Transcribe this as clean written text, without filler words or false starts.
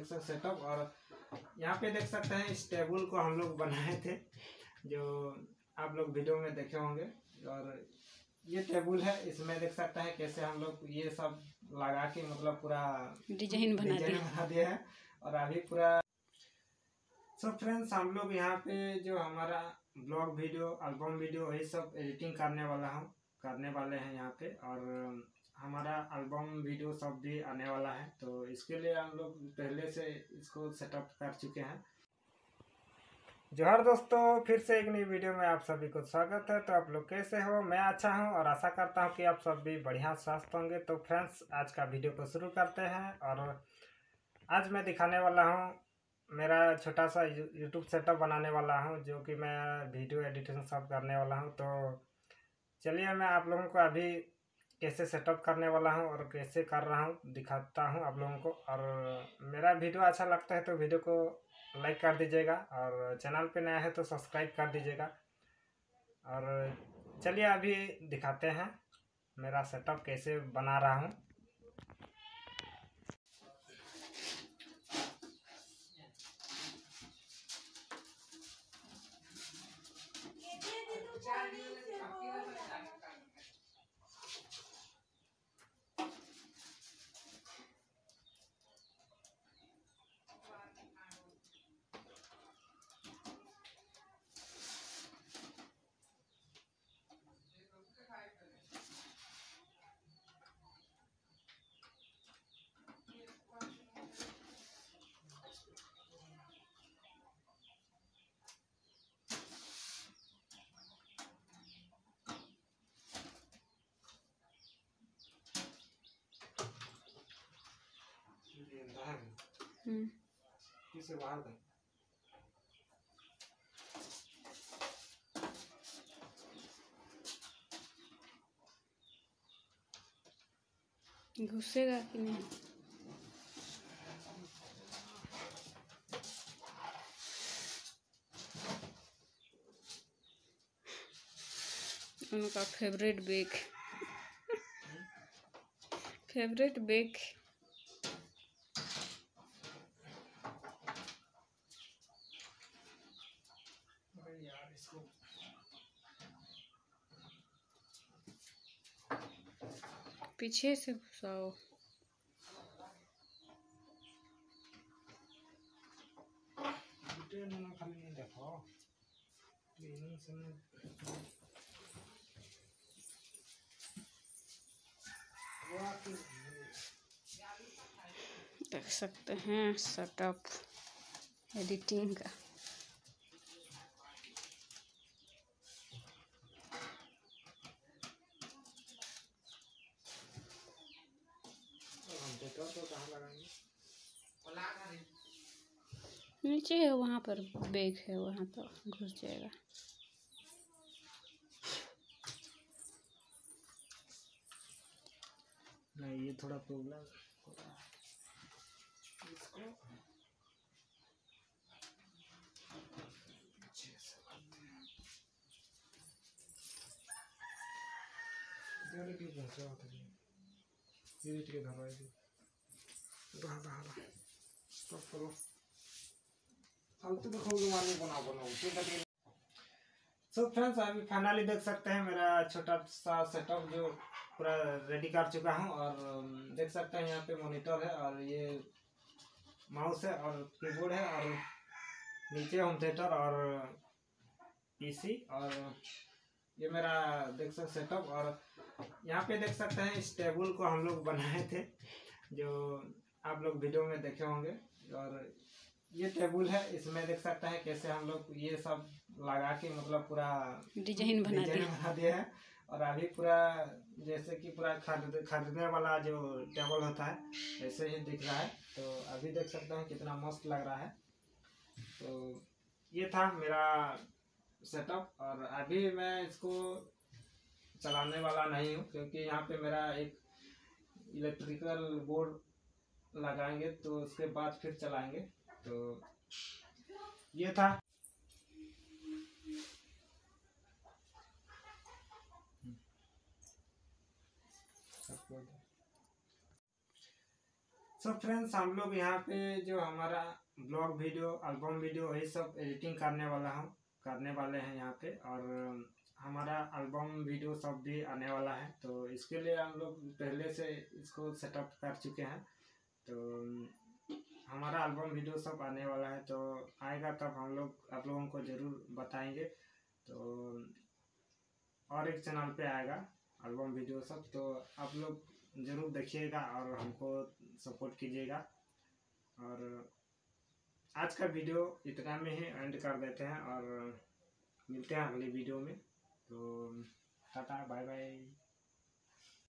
देख सकते सेटअप। और यहाँ पे देख सकते हैं इस टेबल को हम लोग बनाए थे, जो आप लोग वीडियो में देखे होंगे। और ये टेबल है, इसमें देख सकते हैं कैसे हम लोग ये सब लगा के मतलब पूरा डिजाइन बना दिया है। और अभी पूरा सो फ्रेंड्स हम लोग यहाँ पे जो हमारा ब्लॉग वीडियो एल्बम वीडियो ये सब एडिटिंग करने वाले हैं यहाँ पे। और हमारा एल्बम वीडियो सब भी आने वाला है, तो इसके लिए हम लोग पहले से इसको सेटअप कर चुके हैं। जोहार दोस्तों, फिर से एक नई वीडियो में आप सभी को स्वागत है। तो आप लोग कैसे हो? मैं अच्छा हूं और आशा करता हूं कि आप सब भी बढ़िया स्वस्थ होंगे। तो फ्रेंड्स आज का वीडियो को शुरू करते हैं। और आज मैं दिखाने वाला हूं मेरा छोटा सा यूट्यूब सेटअप बनाने वाला हूं, जो कि मैं वीडियो एडिटिंग सब करने वाला हूँ। तो चलिए मैं आप लोगों को अभी कैसे सेटअप करने वाला हूँ और कैसे कर रहा हूँ दिखाता हूँ आप लोगों को। और मेरा वीडियो अच्छा लगता है तो वीडियो को लाइक कर दीजिएगा, और चैनल पे नया है तो सब्सक्राइब कर दीजिएगा। और चलिए अभी दिखाते हैं मेरा सेटअप कैसे बना रहा हूँ। किसे बाहर दे घुसेगा कि नहीं। उनका फेवरेट बेक पीछे से घुसाओ। देख सकते हैं सेटअप एडिटिंग का। नीचे है वहाँ पर बैग है, वहाँ तो घुस जाएगा। नहीं ये थोड़ा प्रॉब्लम इसको तो फ्रेंड्स अभी फाइनली देख सकते हैं मेरा छोटा सा सेटअप जो पूरा रेडी कर चुका हूं। और देख सकते हैं यहाँ पे मॉनिटर है, और ये माउस है, और कीबोर्ड है, और नीचे होम थिएटर और पीसी। और ये मेरा देख सकते सेटअप। और यहाँ पे देख सकते हैं इस टेबल को हम लोग बनाए थे, जो आप लोग वीडियो में देखे होंगे। और ये टेबल है, इसमें देख सकते हैं कैसे हम लोग ये सब लगा के मतलब पूरा डिजाइन बना दिया है। और अभी पूरा जैसे कि पूरा खरीदने वाला जो टेबल होता है वैसे ही दिख रहा है। तो अभी देख सकते हैं कितना मस्त लग रहा है। तो ये था मेरा सेटअप। और अभी मैं इसको चलाने वाला नहीं हूँ, क्योंकि यहाँ पे मेरा एक इलेक्ट्रिकल बोर्ड लगाएंगे तो उसके बाद फिर चलाएंगे। तो ये था। सो फ्रेंड्स हम लोग यहाँ पे जो हमारा ब्लॉग वीडियो एल्बम वीडियो ये सब एडिटिंग करने वाले हैं यहाँ पे, और हमारा एल्बम वीडियो सब भी आने वाला है। तो इसके लिए हम लोग पहले से इसको सेटअप कर चुके हैं। तो हमारा एल्बम वीडियो सब आने वाला है, तो आएगा तब हम लोग आप लोगों को ज़रूर बताएंगे। तो और एक चैनल पे आएगा एल्बम वीडियो सब, तो आप लोग ज़रूर देखिएगा और हमको सपोर्ट कीजिएगा। और आज का वीडियो इतना में ही एंड कर देते हैं और मिलते हैं अगले वीडियो में। तो टाटा बाय बाय।